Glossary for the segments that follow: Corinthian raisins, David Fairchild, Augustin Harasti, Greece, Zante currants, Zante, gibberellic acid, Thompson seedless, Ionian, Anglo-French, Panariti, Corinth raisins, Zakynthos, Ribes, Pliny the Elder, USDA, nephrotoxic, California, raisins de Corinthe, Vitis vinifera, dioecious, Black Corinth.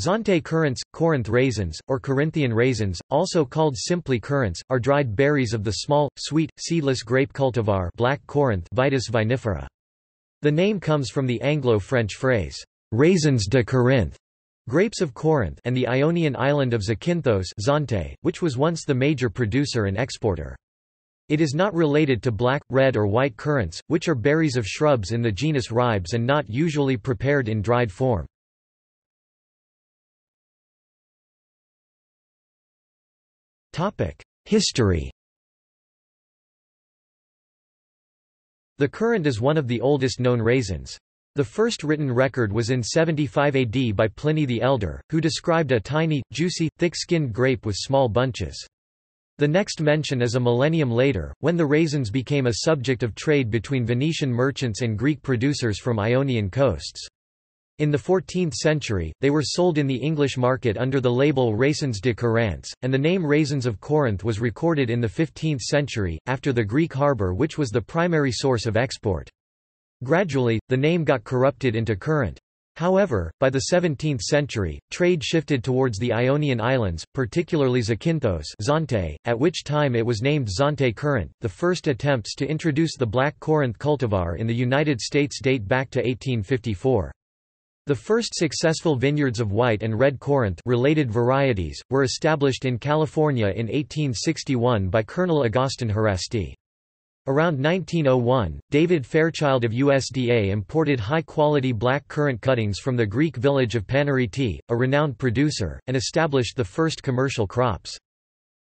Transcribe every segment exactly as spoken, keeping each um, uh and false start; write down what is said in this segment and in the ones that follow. Zante currants, Corinth raisins, or Corinthian raisins, also called simply currants, are dried berries of the small, sweet, seedless grape cultivar Black Corinth (Vitis vinifera). The name comes from the Anglo-French phrase, raisins de Corinth, grapes of Corinth, and the Ionian island of Zakynthos Zante, which was once the major producer and exporter. It is not related to black, red or white currants, which are berries of shrubs in the genus Ribes and not usually prepared in dried form. History. The currant is one of the oldest known raisins. The first written record was in seventy-five A D by Pliny the Elder, who described a tiny, juicy, thick-skinned grape with small bunches. The next mention is a millennium later, when the raisins became a subject of trade between Venetian merchants and Greek producers from Ionian coasts. In the fourteenth century, they were sold in the English market under the label raisins de Corinth, and the name raisins of Corinth was recorded in the fifteenth century, after the Greek harbour which was the primary source of export. Gradually, the name got corrupted into currant. However, by the seventeenth century, trade shifted towards the Ionian islands, particularly Zakynthos Zante, at which time it was named Zante currant. The first attempts to introduce the Black Corinth cultivar in the United States date back to eighteen fifty-four. The first successful vineyards of white and red Corinth related varieties were established in California in eighteen sixty-one by Colonel Augustin Harasti. Around nineteen oh one, David Fairchild of U S D A imported high-quality black currant cuttings from the Greek village of Panariti, a renowned producer, and established the first commercial crops.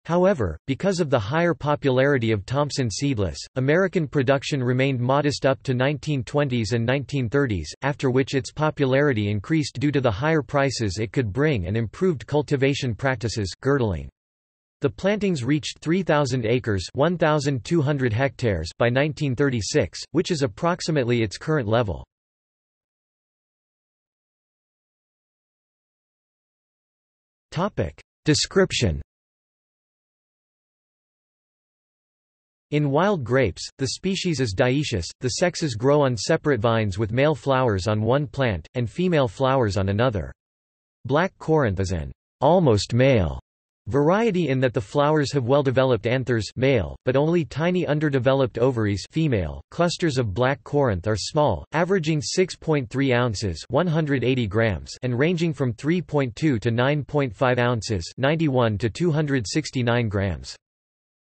However, because of the higher popularity of Thompson seedless, American production remained modest up to nineteen twenties and nineteen thirties, after which its popularity increased due to the higher prices it could bring and improved cultivation practices girdling. The plantings reached three thousand acres one thousand two hundred hectares by nineteen thirty-six, which is approximately its current level. Description. In wild grapes, the species is dioecious, the sexes grow on separate vines with male flowers on one plant, and female flowers on another. Black Corinth is an almost male variety in that the flowers have well-developed anthers male, but only tiny underdeveloped ovaries female. Clusters of black corinth are small, averaging six point three ounces one hundred eighty grams and ranging from three point two to nine point five ounces ninety-one to two hundred sixty-nine grams.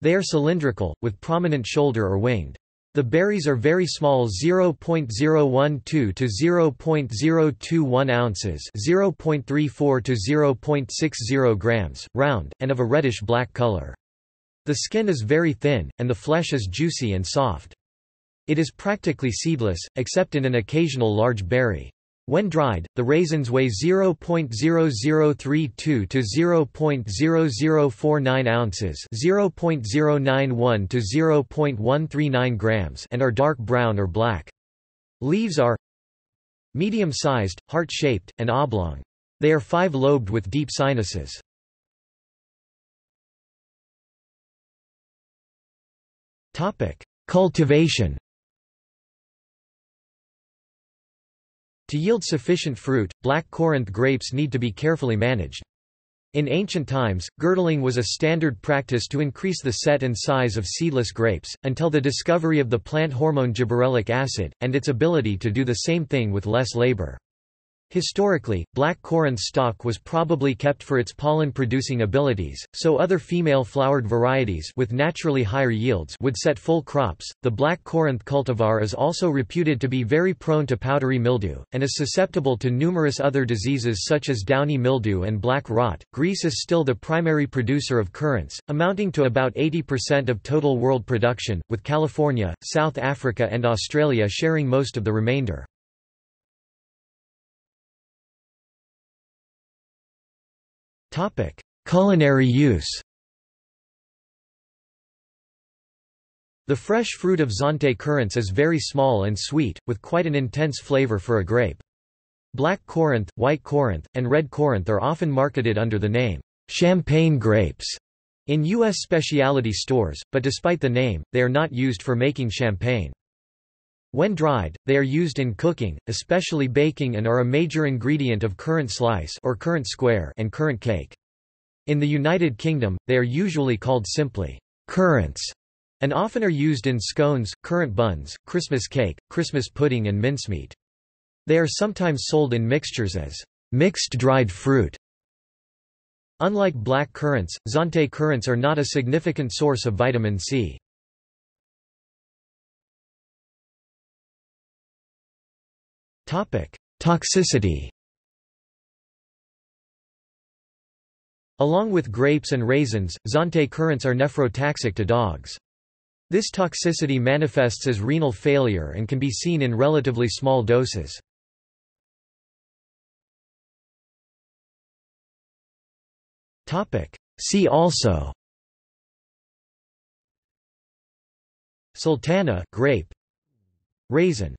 They are cylindrical, with prominent shoulder or winged. The berries are very small, zero point zero one two to zero point zero two one ounces zero point three four to zero point six zero grams, round, and of a reddish-black color. The skin is very thin, and the flesh is juicy and soft. It is practically seedless, except in an occasional large berry. When dried, the raisins weigh zero point zero zero three two to zero point zero zero four nine ounces zero point zero nine one to zero point one three nine grams and are dark brown or black. Leaves are medium-sized, heart-shaped, and oblong. They are five-lobed with deep sinuses. Cultivation. To yield sufficient fruit, black Corinth grapes need to be carefully managed. In ancient times, girdling was a standard practice to increase the set and size of seedless grapes, until the discovery of the plant hormone gibberellic acid, and its ability to do the same thing with less labor. Historically, black Corinth stock was probably kept for its pollen-producing abilities, so other female-flowered varieties with naturally higher yields would set full crops. The black Corinth cultivar is also reputed to be very prone to powdery mildew, and is susceptible to numerous other diseases such as downy mildew and black rot. Greece is still the primary producer of currants, amounting to about eighty percent of total world production, with California, South Africa, and Australia sharing most of the remainder. Culinary use. The fresh fruit of Zante currants is very small and sweet, with quite an intense flavor for a grape. Black Corinth, white Corinth, and red Corinth are often marketed under the name, champagne grapes, in U S specialty stores, but despite the name, they are not used for making champagne. When dried, they are used in cooking, especially baking, and are a major ingredient of currant slice or currant square and currant cake. In the United Kingdom, they are usually called simply currants, and often are used in scones, currant buns, Christmas cake, Christmas pudding, and mincemeat. They are sometimes sold in mixtures as mixed dried fruit. Unlike black currants, Zante currants are not a significant source of vitamin C. Toxicity. Along with grapes and raisins, Zante currants are nephrotoxic to dogs. This toxicity manifests as renal failure and can be seen in relatively small doses. See also: Sultana, grape, raisin.